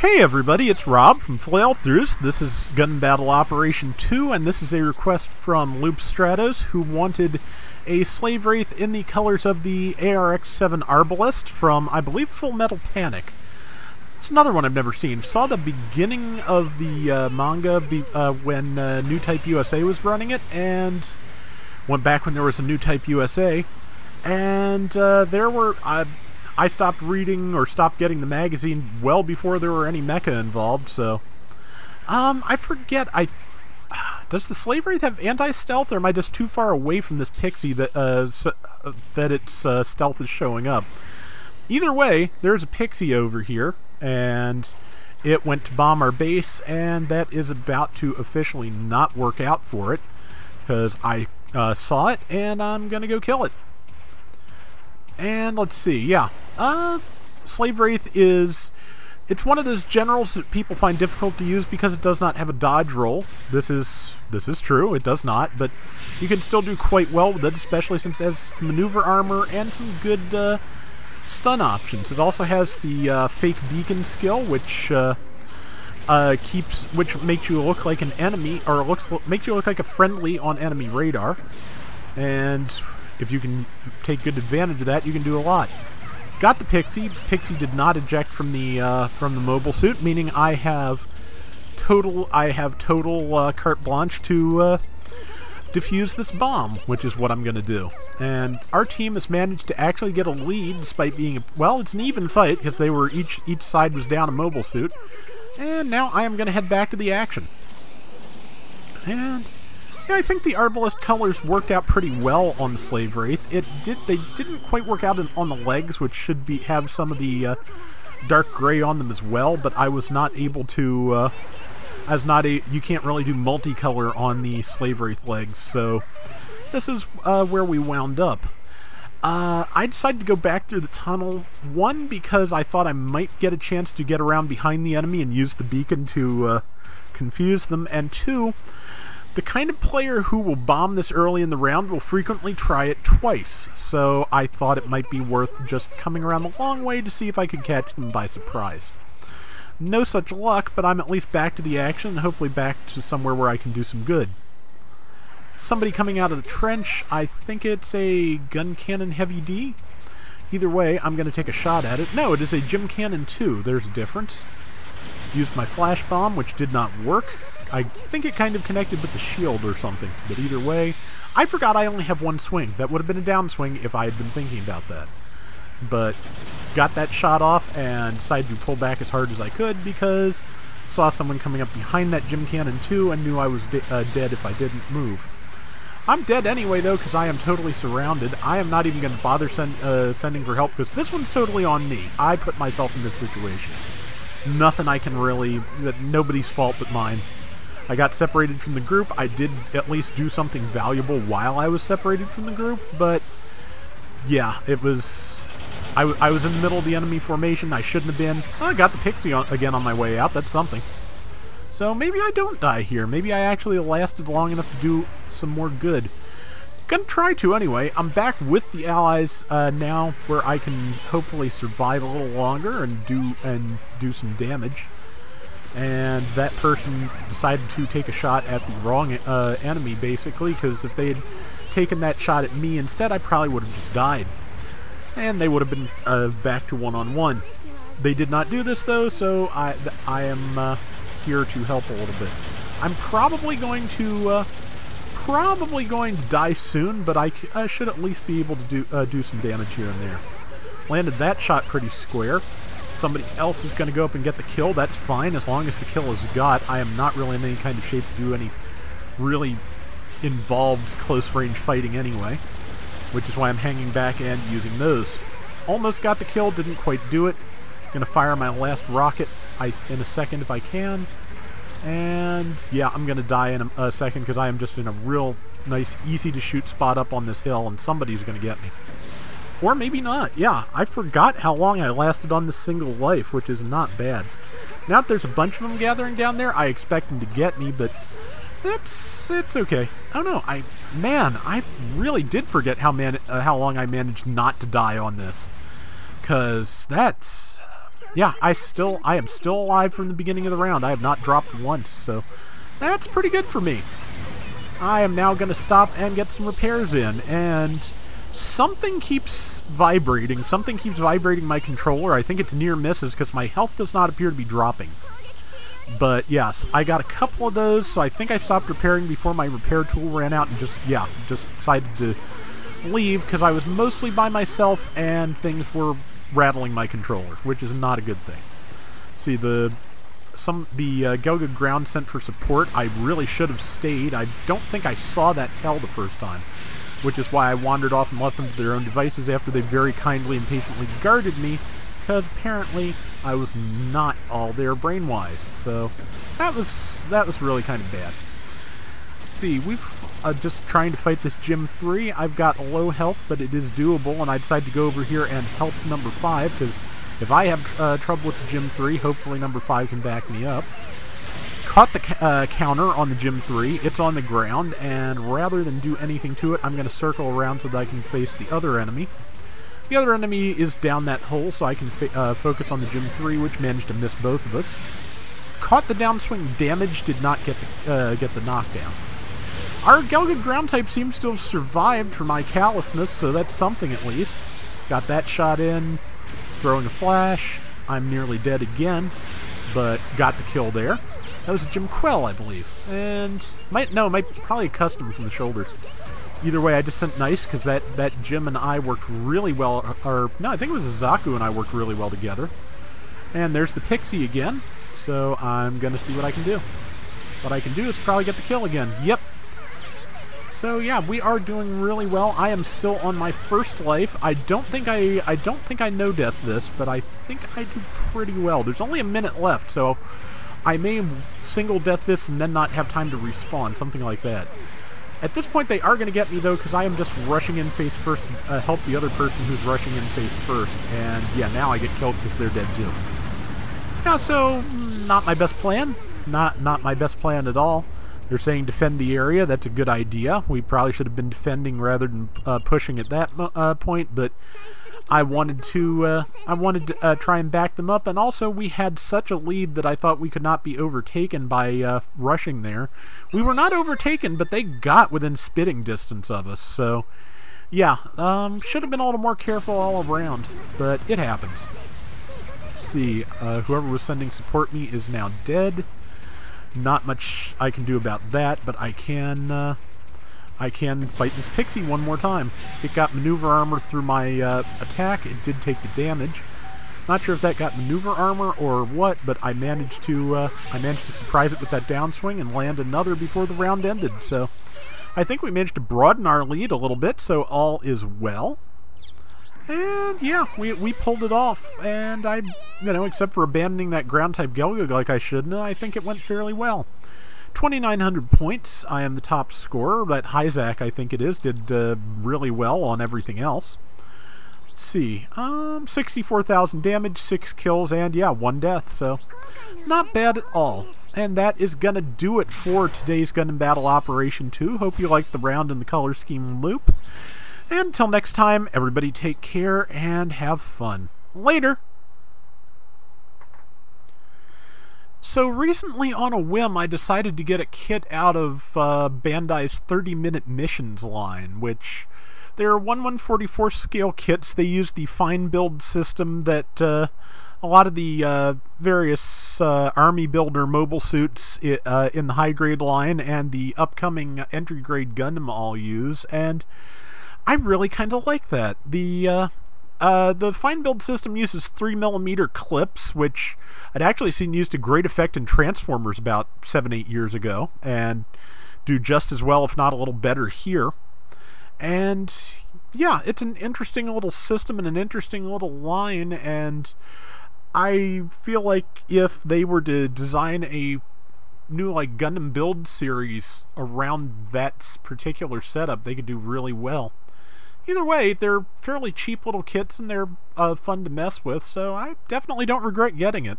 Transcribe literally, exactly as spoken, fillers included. Hey everybody, it's Rob from Flailthroughs. This is Gun Battle Operation two, and this is a request from Loop Stratos, who wanted a Slave Wraith in the colors of the A R X seven Arbalest from, I believe, Full Metal Panic. It's another one I've never seen. Saw the beginning of the uh, manga be uh, when uh, New Type U S A was running it, and went back when there was a New Type U S A, and uh, there were... Uh, I stopped reading or stopped getting the magazine well before there were any mecha involved, so... Um, I forget, I... Does the Slave Wraith have anti-stealth, or am I just too far away from this pixie that, uh, so, uh, that its uh, stealth is showing up? Either way, there's a pixie over here, and it went to bomb our base, and that is about to officially not work out for it, because I uh, saw it, and I'm gonna go kill it. And let's see, yeah. Uh, Slave Wraith is... It's one of those generals that people find difficult to use because it does not have a dodge roll. This is this is true, it does not, but you can still do quite well with it, especially since it has maneuver armor and some good uh, stun options. It also has the uh, fake beacon skill, which uh, uh, keeps which makes you look like an enemy, or looks makes you look like a friendly on enemy radar. And if you can take good advantage of that, you can do a lot. Got the pixie. Pixie did not eject from the uh, from the mobile suit, meaning I have total I have total uh, carte blanche to uh, defuse this bomb, which is what I'm going to do. And our team has managed to actually get a lead, despite being a, well, it's an even fight because they were each each side was down a mobile suit. And now I am going to head back to the action. And yeah, I think the Arbalest colors worked out pretty well on the Slave Wraith. It did. They didn't quite work out in, on the legs, which should be have some of the uh, dark gray on them as well. But I was not able to. Uh, I was not a. You can't really do multicolor on the Slave Wraith legs, so this is uh, where we wound up. Uh, I decided to go back through the tunnel. One, because I thought I might get a chance to get around behind the enemy and use the beacon to uh, confuse them, and two, the kind of player who will bomb this early in the round will frequently try it twice, so I thought it might be worth just coming around the long way to see if I could catch them by surprise. No such luck, but I'm at least back to the action, and hopefully back to somewhere where I can do some good. Somebody coming out of the trench, I think it's a Guncannon Heavy D. Either way, I'm going to take a shot at it. No, it is a Jim Cannon two, there's a difference. Used my flash bomb, which did not work. I think it kind of connected with the shield or something, but either way, I forgot I only have one swing. That would have been a downswing if I had been thinking about that. But got that shot off and decided to pull back as hard as I could because saw someone coming up behind that Jim Cannon two and knew I was de uh, dead if I didn't move. I'm dead anyway though because I am totally surrounded. I am not even going to bother send, uh, sending for help because this one's totally on me. I put myself in this situation. Nothing I can really... Nobody's fault but mine. I got separated from the group. I did at least do something valuable while I was separated from the group, but yeah, it was... I, w I was in the middle of the enemy formation. I shouldn't have been. Oh, I got the pixie on, again on my way out. That's something. So maybe I don't die here. Maybe I actually lasted long enough to do some more good. Gonna try to anyway. I'm back with the allies uh, now where I can hopefully survive a little longer and do and do some damage. And that person decided to take a shot at the wrong uh, enemy, basically, because if they had taken that shot at me instead, I probably would have just died. And they would have been uh, back to one-on-one. They did not do this, though, so I, I am uh, here to help a little bit. I'm probably going to uh, probably going to die soon, but I, c I should at least be able to do, uh, do some damage here and there. Landed that shot pretty square. Somebody else is going to go up and get the kill. That's fine, as long as the kill is got. I am not really in any kind of shape to do any really involved close-range fighting anyway, which is why I'm hanging back and using those. Almost got the kill, didn't quite do it. Going to fire my last rocket I, in a second if I can. And yeah, I'm going to die in a, a second because I am just in a real nice, easy-to-shoot spot up on this hill, and somebody's going to get me. Or maybe not. Yeah, I forgot how long I lasted on this single life, which is not bad. Now that there's a bunch of them gathering down there, I expect them to get me, but that's it's okay. I don't know. I man, I really did forget how man uh, how long I managed not to die on this, because that's yeah, I still I am still alive from the beginning of the round. I have not dropped once, so that's pretty good for me. I am now going to stop and get some repairs in, and something keeps vibrating. Something keeps vibrating my controller. I think it's near misses because my health does not appear to be dropping. But yes, I got a couple of those, so I think I stopped repairing before my repair tool ran out and just, yeah, just decided to leave because I was mostly by myself and things were rattling my controller, which is not a good thing. See, the some the uh, Gelgoog ground sent for support. I really should have stayed. I don't think I saw that tell the first time, which is why I wandered off and left them to their own devices after they very kindly and patiently guarded me, because apparently I was not all there brain-wise, so that was that was really kind of bad. Let's see, we've uh, just trying to fight this Gym three. I've got low health, but it is doable, and I decided to go over here and help number five, because if I have uh, trouble with the Gym three, hopefully number five can back me up. Caught the uh, counter on the Gym three, it's on the ground, and rather than do anything to it, I'm going to circle around so that I can face the other enemy. The other enemy is down that hole, so I can uh, focus on the Gym three, which managed to miss both of us. Caught the downswing damage, did not get the, uh, get the knockdown. Our Gelgoog ground type seems to have survived for my callousness, so that's something at least. Got that shot in, throwing a flash. I'm nearly dead again, but got the kill there. That was a Jim Quell, I believe, and might no, might probably a custom from the shoulders. Either way, I just sent nice, because that, that Jim and I worked really well, or, no, I think it was Zaku and I worked really well together. And there's the Pixie again, so I'm going to see what I can do. What I can do is probably get the kill again. Yep. So, yeah, we are doing really well. I am still on my first life. I don't think I, I don't think I know death this, but I think I do pretty well. There's only a minute left, so I may single death this and then not have time to respawn, something like that. At this point, they are going to get me, though, because I am just rushing in face first to uh, help the other person who's rushing in face first. And, yeah, now I get killed because they're dead, too. Now, so, not my best plan. Not, not my best plan at all. They're saying defend the area. That's a good idea. We probably should have been defending rather than uh, pushing at that uh, point, but I wanted to, uh, I wanted to uh, try and back them up, and also we had such a lead that I thought we could not be overtaken by uh, rushing there. We were not overtaken, but they got within spitting distance of us, so yeah, um, should have been a little more careful all around, but it happens. Let's see, uh, whoever was sending support me is now dead. Not much I can do about that, but I can... Uh, I can fight this Pixie one more time. It got maneuver armor through my uh, attack. It did take the damage. Not sure if that got maneuver armor or what, but I managed to uh, I managed to surprise it with that downswing and land another before the round ended. So I think we managed to broaden our lead a little bit. So all is well. And yeah, we we pulled it off. And I, you know, except for abandoning that ground type Gelgoog like I should, I think it went fairly well. twenty-nine hundred points, I am the top scorer, but Hizak, I think it is, did uh, really well on everything else. Let's see, um, sixty-four thousand damage, six kills, and yeah, one death, so not bad at all. And that is going to do it for today's Gun Battle Operation two. Hope you liked the round and the color scheme loop. And until next time, everybody take care and have fun. Later! So recently, on a whim, I decided to get a kit out of uh, Bandai's thirty minute missions line, which they're one one forty-four scale kits. They use the fine build system that uh, a lot of the uh, various uh, army builder mobile suits I uh, in the high grade line and the upcoming entry grade Gundam all use, and I really kind of like that. The uh, Uh, the fine build system uses three millimeter clips, which I'd actually seen used to great effect in Transformers about seven, eight years ago, and do just as well, if not a little better here. And yeah, it's an interesting little system and an interesting little line, and I feel like if they were to design a new like Gundam build series around that particular setup, they could do really well. Either way, they're fairly cheap little kits and they're uh, fun to mess with, so I definitely don't regret getting it.